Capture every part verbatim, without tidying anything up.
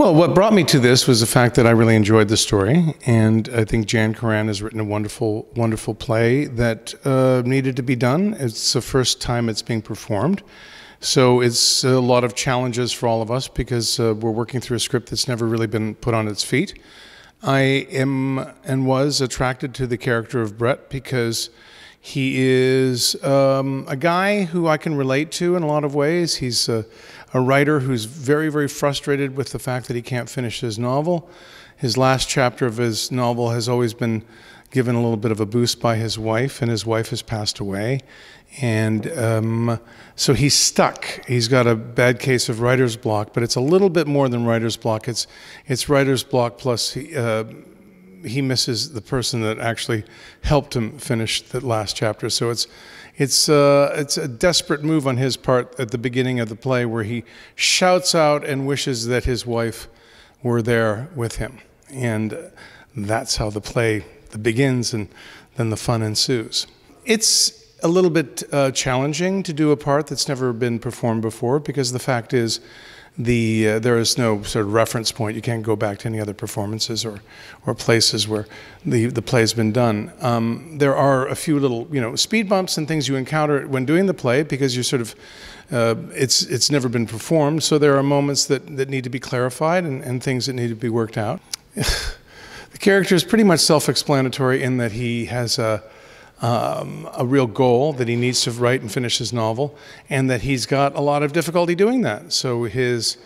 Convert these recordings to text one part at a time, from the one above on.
Well, what brought me to this was the fact that I really enjoyed the story, and I think Jan Karon has written a wonderful, wonderful play that uh, needed to be done. It's the first time it's being performed, so it's a lot of challenges for all of us because uh, we're working through a script that's never really been put on its feet. I am and was attracted to the character of Brett because he is um, a guy who I can relate to in a lot of ways. He's a, a writer who's very, very frustrated with the fact that he can't finish his novel. His last chapter of his novel has always been given a little bit of a boost by his wife, and his wife has passed away. And um, so he's stuck. He's got a bad case of writer's block, but it's a little bit more than writer's block. It's, it's writer's block plus he, uh, he misses the person that actually helped him finish that last chapter. So it's, it's, uh, it's a desperate move on his part at the beginning of the play where he shouts out and wishes that his wife were there with him. And that's how the play begins, and then the fun ensues. It's a little bit uh, challenging to do a part that's never been performed before, because the fact is the uh, there is no sort of reference point. You can't go back to any other performances or or places where the the play's been done. Um, there are a few little you know speed bumps and things you encounter when doing the play because you're sort of uh, it's it's never been performed, so there are moments that that need to be clarified and, and things that need to be worked out. The character is pretty much self-explanatory in that he has a, um, a real goal that he needs to write and finish his novel, and that he's got a lot of difficulty doing that. So his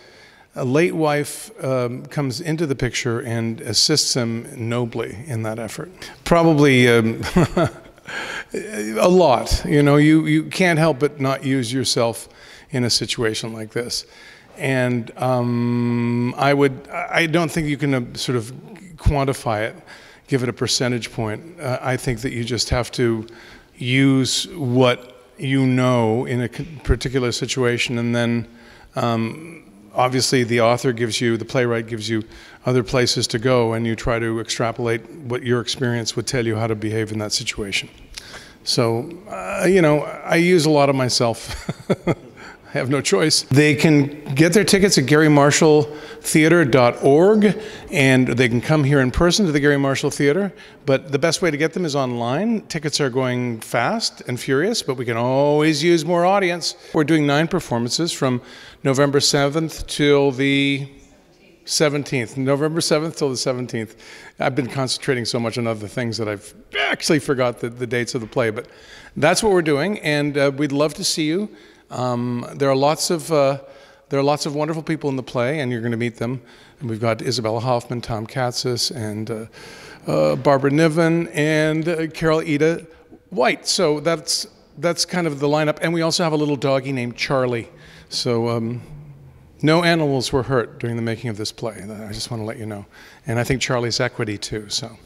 late wife um, comes into the picture and assists him nobly in that effort. Probably um, a lot. You know, you, you can't help but not use yourself in a situation like this. And um, I would, I don't think you can uh, sort of quantify it, give it a percentage point. Uh, I think that you just have to use what you know in a particular situation, and then um, obviously the author gives you, the playwright gives you other places to go, and you try to extrapolate what your experience would tell you how to behave in that situation. So, uh, you know, I use a lot of myself. I have no choice. They can get their tickets at Garry Marshall Theatre dot org, and they can come here in person to the Garry Marshall Theatre, but the best way to get them is online. Tickets are going fast and furious, but we can always use more audience. We're doing nine performances from November seventh till the seventeenth. November seventh till the seventeenth. I've been concentrating so much on other things that I've actually forgot the, the dates of the play, but that's what we're doing, and uh, we'd love to see you. Um, there are lots of uh, there are lots of wonderful people in the play, and you're going to meet them. And we've got Isabella Hoffman, Tom Katsis, and uh, uh, Barbara Niven, and uh, Carol Eda White. So that's that's kind of the lineup. And we also have a little doggy named Charlie. So um, no animals were hurt during the making of this play. I just want to let you know. And I think Charlie's equity too. So.